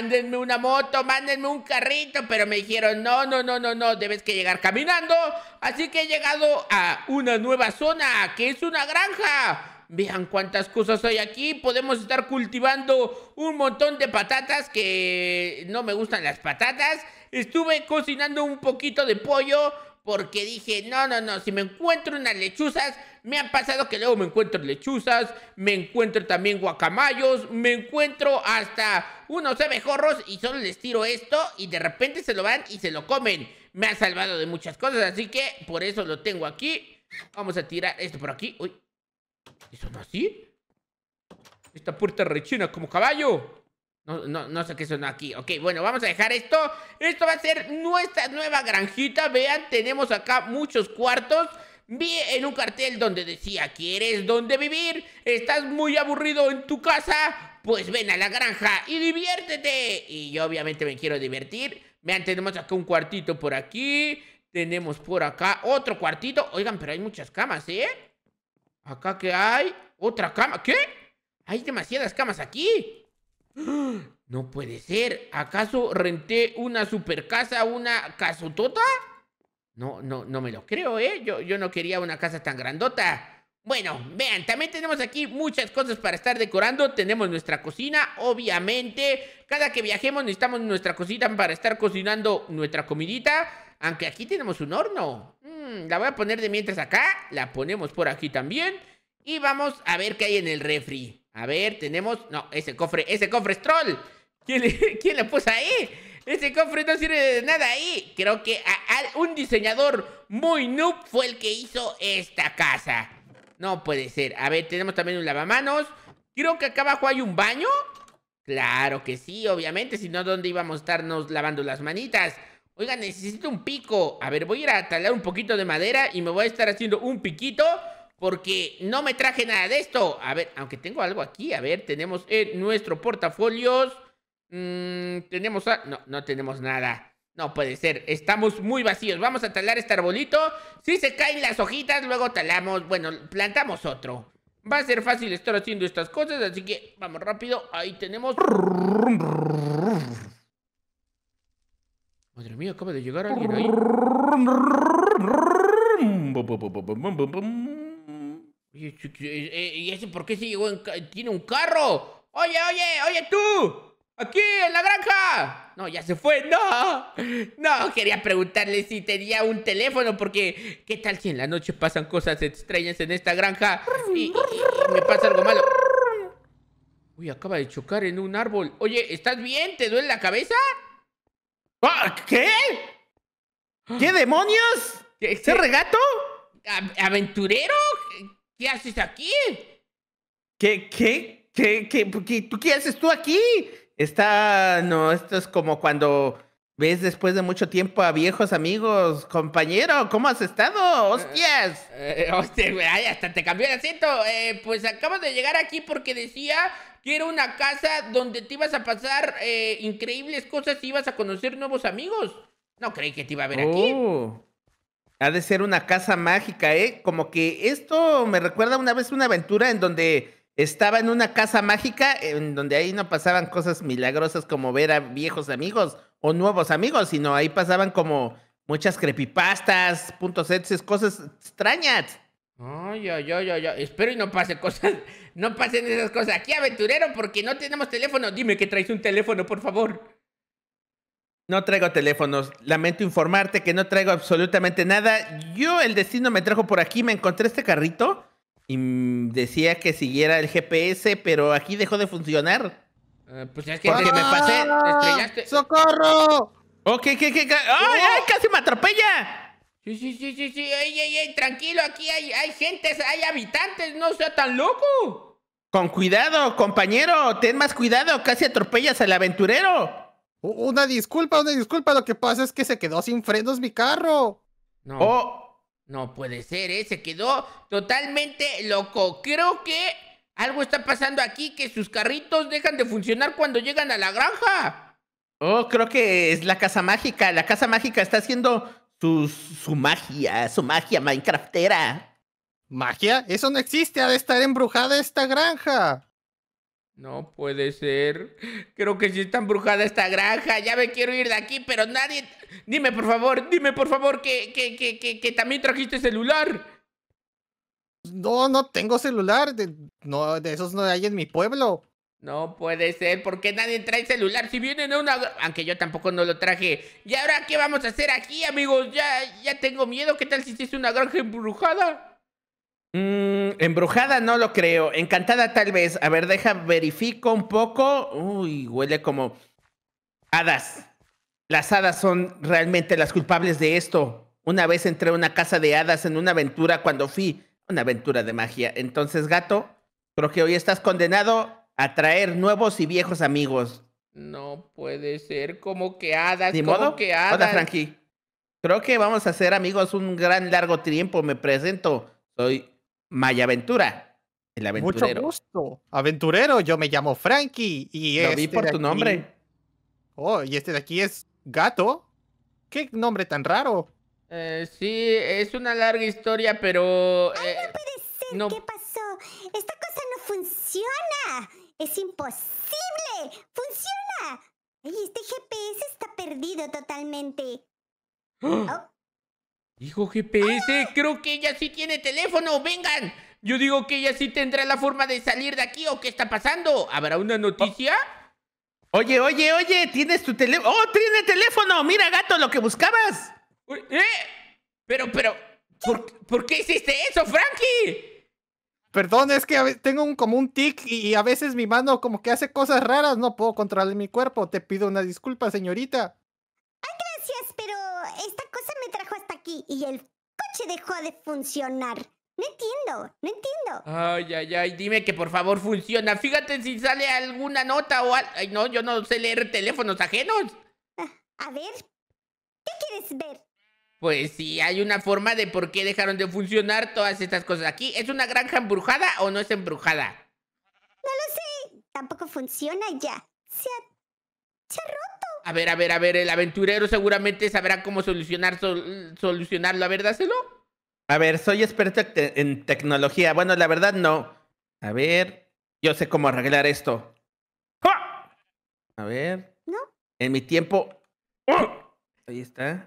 mándenme una moto, mándenme un carrito, pero me dijeron, no, debes que llegar caminando. Así que he llegado a una nueva zona, que es una granja. Vean cuántas cosas hay aquí. Podemos estar cultivando un montón de patatas, que no me gustan las patatas. Estuve cocinando un poquito de pollo, porque dije, no, si me encuentro unas lechuzas. Me han pasado que luego me encuentro lechuzas, me encuentro también guacamayos, me encuentro hasta unos abejorros y solo les tiro esto y de repente se lo van y se lo comen. Me ha salvado de muchas cosas, así que por eso lo tengo aquí. Vamos a tirar esto por aquí. Uy, ¿eso no así? Esta puerta rechina como caballo. No sé qué sonó aquí. Ok, bueno, vamos a dejar esto. Esto va a ser nuestra nueva granjita. Vean, tenemos acá muchos cuartos. Vi en un cartel donde decía, ¿quieres dónde vivir? ¿Estás muy aburrido en tu casa? Pues ven a la granja y diviértete. Y yo obviamente me quiero divertir. Vean, tenemos acá un cuartito por aquí. Tenemos por acá otro cuartito. Oigan, pero hay muchas camas, ¿eh? Acá que hay otra cama. ¿Qué? Hay demasiadas camas aquí. No puede ser. ¿Acaso renté una super casa, una casotota? No me lo creo, ¿eh? Yo no quería una casa tan grandota. Bueno, vean, también tenemos aquí muchas cosas para estar decorando. Tenemos nuestra cocina, obviamente. Cada que viajemos necesitamos nuestra cocina para estar cocinando nuestra comidita. Aunque aquí tenemos un horno. La voy a poner de mientras acá. La ponemos por aquí también. Y vamos a ver qué hay en el refri. A ver, tenemos... No, ese cofre es troll. ¿Quién le puso ahí? Ese cofre no sirve de nada ahí. Creo que un diseñador muy noob fue el que hizo esta casa. No puede ser. A ver, tenemos también un lavamanos. Creo que acá abajo hay un baño. Claro que sí, obviamente. Si no, ¿dónde íbamos a estarnos lavando las manitas? Oiga, necesito un pico. A ver, voy a ir a talar un poquito de madera y me voy a estar haciendo un piquito, porque no me traje nada de esto. A ver, aunque tengo algo aquí. A ver, tenemos en nuestro portafolios. Tenemos... No tenemos nada. No puede ser. Estamos muy vacíos. Vamos a talar este arbolito. Si se caen las hojitas, luego talamos. Bueno, plantamos otro. Va a ser fácil estar haciendo estas cosas, así que vamos rápido. Ahí tenemos... Madre mía, acaba de llegar alguien ahí. ¿Y ese por qué se llegó? Tiene un carro. Oye, tú, aquí en la granja. No, ya se fue, no quería preguntarle si tenía un teléfono, porque qué tal si en la noche pasan cosas extrañas en esta granja y me pasa algo malo. Uy, acaba de chocar en un árbol. Oye, ¿estás bien? ¿Te duele la cabeza? ¿Qué? ¿Qué demonios? ¿Ese regato? ¿Aventurero? ¿Qué haces aquí? ¿Qué? ¿Qué haces tú aquí? Esto es como cuando ves después de mucho tiempo a viejos amigos. Compañero, ¿cómo has estado? ¡Hostias! Hostias, ay, hasta te cambió el acento. Pues acabo de llegar aquí porque decía que era una casa donde te ibas a pasar increíbles cosas y ibas a conocer nuevos amigos. No creí que te iba a ver aquí. Ha de ser una casa mágica, ¿eh? Como que esto me recuerda una vez una aventura en donde estaba en una casa mágica, en donde ahí no pasaban cosas milagrosas como ver a viejos amigos o nuevos amigos, sino ahí pasaban como muchas creepypastas, puntos exes, cosas extrañas. Ay. Espero y no pasen esas cosas aquí, aventurero, porque no tenemos teléfono. Dime que traes un teléfono, por favor. No traigo teléfonos. Lamento informarte que no traigo absolutamente nada. Yo, el destino me trajo por aquí. Me encontré este carrito y decía que siguiera el GPS, pero aquí dejó de funcionar. Pues es que me pasé. Estrellaste. ¡Socorro! ¿Qué? ¡Ay, casi me atropella! Sí. Ey, tranquilo. Aquí hay gente, hay habitantes. No sea tan loco. Con cuidado, compañero. Ten más cuidado. Casi atropellas al aventurero. Una disculpa, lo que pasa es que se quedó sin frenos mi carro. No puede ser, ¿eh? Se quedó totalmente loco. Creo que algo está pasando aquí, que sus carritos dejan de funcionar cuando llegan a la granja. Creo que es la casa mágica. La casa mágica está haciendo su magia minecraftera. ¿Magia? Eso no existe, ha de estar embrujada esta granja. No puede ser. Creo que sí está embrujada esta granja. Ya me quiero ir de aquí, pero nadie... dime por favor que también trajiste celular. No, no tengo celular. De esos no hay en mi pueblo. No puede ser, ¿por qué nadie trae celular? Si vienen a una... Aunque yo tampoco no lo traje. ¿Y ahora qué vamos a hacer aquí, amigos? Ya tengo miedo. ¿Qué tal si hiciste una granja embrujada? Embrujada no lo creo. Encantada tal vez. A ver, deja, verifico un poco. Uy, huele como... hadas. Las hadas son realmente las culpables de esto. Una vez entré a una casa de hadas en una aventura cuando fui... Una aventura de magia. Entonces, gato, creo que hoy estás condenado... atraer nuevos y viejos amigos. No puede ser, como que hadas, como que hadas. Hola, Frankie. Creo que vamos a ser amigos un gran largo tiempo. Me presento, soy Maya Aventura, el aventurero. Mucho gusto, aventurero. Yo me llamo Frankie y lo vi por tu nombre. Oh, y este de aquí es Gato. ¿Qué nombre tan raro? Sí, es una larga historia, pero... Ay, no puede ser. No... ¿Qué pasó? Esta cosa no funciona. ¡Es imposible! ¡Funciona! ¡Ay, este GPS está perdido totalmente! ¡Oh! ¡Hijo GPS! ¡Ah! Creo que ella sí tiene teléfono. ¡Vengan! Yo digo que ella sí tendrá la forma de salir de aquí. ¿O qué está pasando? ¿Habrá una noticia? Oye. ¿Tienes tu teléfono? ¡Oh, tiene teléfono! ¡Mira, gato, lo que buscabas! ¿Eh? Pero... ¿Por qué hiciste eso, Frankie? Perdón, es que tengo como un tic y a veces mi mano como que hace cosas raras. No puedo controlar mi cuerpo. Te pido una disculpa, señorita. Ay, gracias, pero esta cosa me trajo hasta aquí y el coche dejó de funcionar. No entiendo. Ay, dime que por favor funciona. Fíjate si sale alguna nota o algo. Ay, no, yo no sé leer teléfonos ajenos. A ver, ¿qué quieres ver? Pues sí, hay una forma de por qué dejaron de funcionar todas estas cosas aquí. ¿Es una granja embrujada o no es embrujada? No lo sé. Tampoco funciona ya. Se ha roto. A ver. El aventurero seguramente sabrá cómo solucionarlo. A ver, dáselo. A ver, soy experto en tecnología. Bueno, la verdad no. A ver, yo sé cómo arreglar esto. ¡Ja! A ver. No. En mi tiempo... ¡Oh! Ahí está.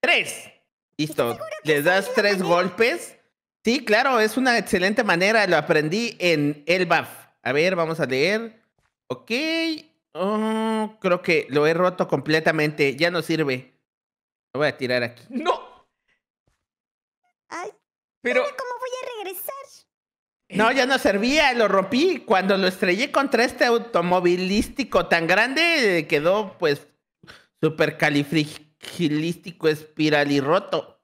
3. Listo. Les das 3 golpes. Sí, claro, es una excelente manera. Lo aprendí en Elbaf. A ver, vamos a leer. Ok. Oh, creo que lo he roto completamente. Ya no sirve. Lo voy a tirar aquí. ¡No! Ay, pero... ¿Cómo voy a regresar? No, ya no servía. Lo rompí. Cuando lo estrellé contra este automovilístico tan grande, quedó, pues, súper califrígico. Gilístico, espiral y roto.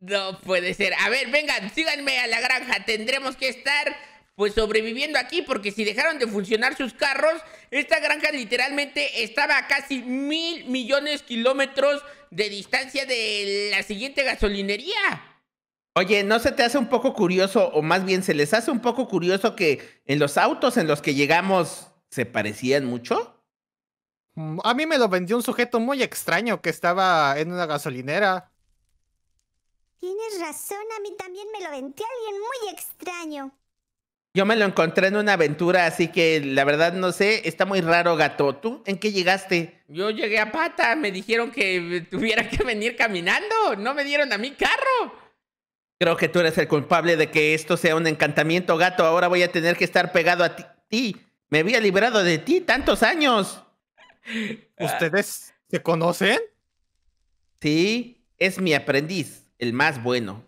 No puede ser. A ver, vengan, síganme a la granja. Tendremos que estar, pues, sobreviviendo aquí, porque si dejaron de funcionar sus carros, esta granja literalmente estaba a casi 1,000 millones de kilómetros de distancia de la siguiente gasolinería. Oye, ¿no se te hace un poco curioso, o más bien se les hace un poco curioso que en los autos en los que llegamos se parecían mucho? A mí me lo vendió un sujeto muy extraño que estaba en una gasolinera. Tienes razón, a mí también me lo vendió alguien muy extraño. Yo me lo encontré en una aventura, así que la verdad no sé, está muy raro, gato. ¿Tú en qué llegaste? Yo llegué a pata, me dijeron que tuviera que venir caminando, no me dieron a mi carro. Creo que tú eres el culpable de que esto sea un encantamiento, gato. Ahora voy a tener que estar pegado a ti. Me había librado de ti tantos años. ¿Ustedes se conocen? Sí, es mi aprendiz, el más bueno.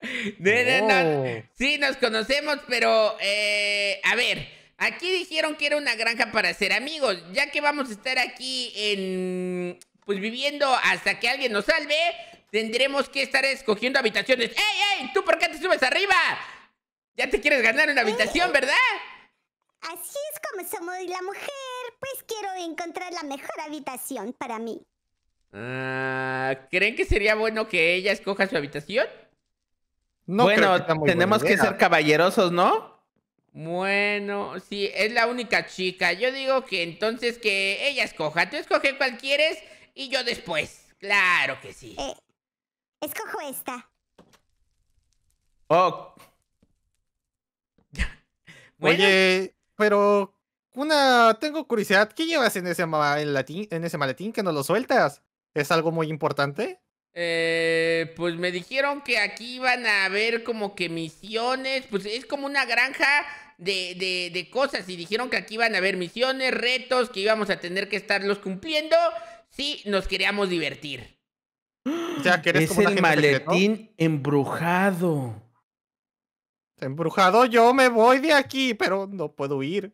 No. Sí, nos conocemos, pero a ver, aquí dijeron que era una granja para ser amigos. Ya que vamos a estar aquí en... pues viviendo hasta que alguien nos salve, tendremos que estar escogiendo habitaciones. ¡Ey! ¿Tú por qué te subes arriba? Ya te quieres ganar una habitación, ¿verdad? Así es como somos la mujer. Pues quiero encontrar la mejor habitación para mí. ¿Creen que sería bueno que ella escoja su habitación? No, bueno, tenemos que ser caballerosos, ¿no? Bueno, sí, es la única chica. Yo digo que entonces que ella escoja. Tú escoge cuál quieres y yo después. Claro que sí. Escojo esta. Oh. Bueno. Oye, pero tengo curiosidad, ¿qué llevas en ese maletín que no lo sueltas? ¿Es algo muy importante? Pues me dijeron que aquí iban a haber como que misiones, pues es como una granja de cosas, y dijeron que aquí iban a haber misiones, retos, que íbamos a tener que estarlos cumpliendo si nos queríamos divertir. O sea, que eres como el maletín embrujado. Embrujado, yo me voy de aquí, pero no puedo huir.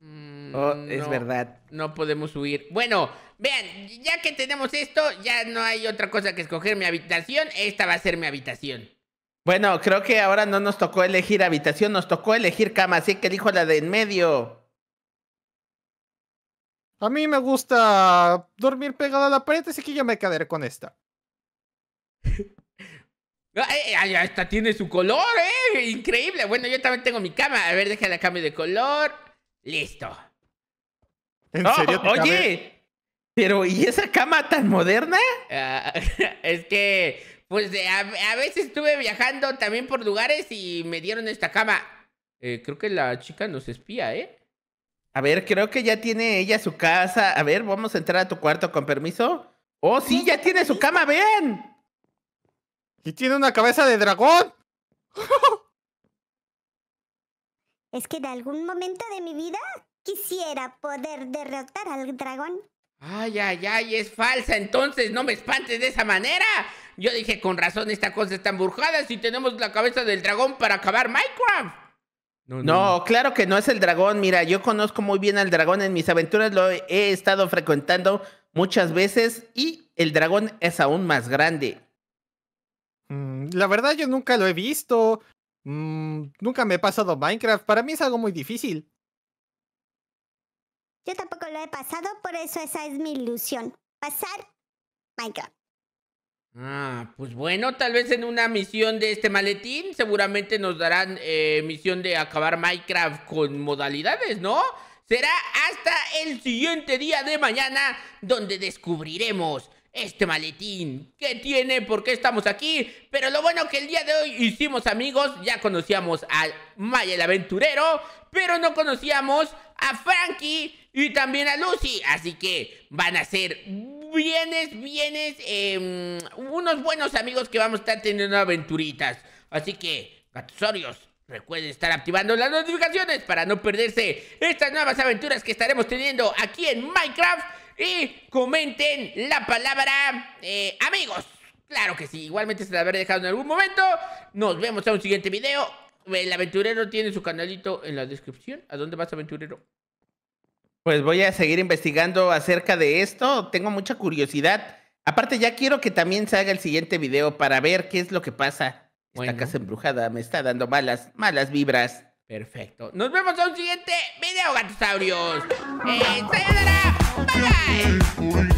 Es verdad. No podemos huir. Bueno, vean, ya que tenemos esto, ya no hay otra cosa que escoger mi habitación. Esta va a ser mi habitación. Bueno, creo que ahora no nos tocó elegir habitación, nos tocó elegir cama, así que elijo la de en medio. A mí me gusta dormir pegado a la pared, así que yo me quedaré con esta. Esta tiene su color, ¿eh? Increíble. Bueno, yo también tengo mi cama. A ver, déjala cambio de color. Listo. ¿En serio? Oye, pero ¿y esa cama tan moderna? Es que, pues, a veces estuve viajando también por lugares y me dieron esta cama. Creo que la chica nos espía, ¿eh? A ver, creo que ya tiene ella su casa. A ver, vamos a entrar a tu cuarto con permiso. ¡Oh, sí! ¡Ya tiene su cama! ¡Vean! ¡Y tiene una cabeza de dragón! Es que en algún momento de mi vida quisiera poder derrotar al dragón. ¡Ay, ay, ay! ¡Es falsa! ¡Entonces no me espantes de esa manera! Yo dije, con razón, esta cosa está embrujada si tenemos la cabeza del dragón para acabar Minecraft. No, claro que no es el dragón. Mira, yo conozco muy bien al dragón. En mis aventuras lo he estado frecuentando muchas veces y el dragón es aún más grande. La verdad, yo nunca lo he visto. Nunca me he pasado Minecraft. Para mí es algo muy difícil. Yo tampoco lo he pasado, por eso esa es mi ilusión. Pasar Minecraft. Pues bueno, tal vez en una misión de este maletín seguramente nos darán misión de acabar Minecraft con modalidades, ¿no? Será hasta el siguiente día de mañana donde descubriremos este maletín. ¿Qué tiene? ¿Por qué estamos aquí? Pero lo bueno que el día de hoy hicimos amigos. Ya conocíamos a Maya el aventurero, pero no conocíamos a Frankie y también a Lucy. Así que van a ser... unos buenos amigos que vamos a estar teniendo aventuritas. Así que, Gatosorios, recuerden estar activando las notificaciones para no perderse estas nuevas aventuras que estaremos teniendo aquí en Minecraft. Y comenten la palabra amigos. Claro que sí, igualmente se la habré dejado en algún momento. Nos vemos en un siguiente video. El aventurero tiene su canalito en la descripción. ¿A dónde vas, aventurero? Pues voy a seguir investigando acerca de esto. Tengo mucha curiosidad. Aparte, ya quiero que también salga el siguiente video para ver qué es lo que pasa. Bueno. Esta casa embrujada me está dando malas vibras. Perfecto. Nos vemos en un siguiente video, Gatosaurios. ¡Sayonara! ¡Bye!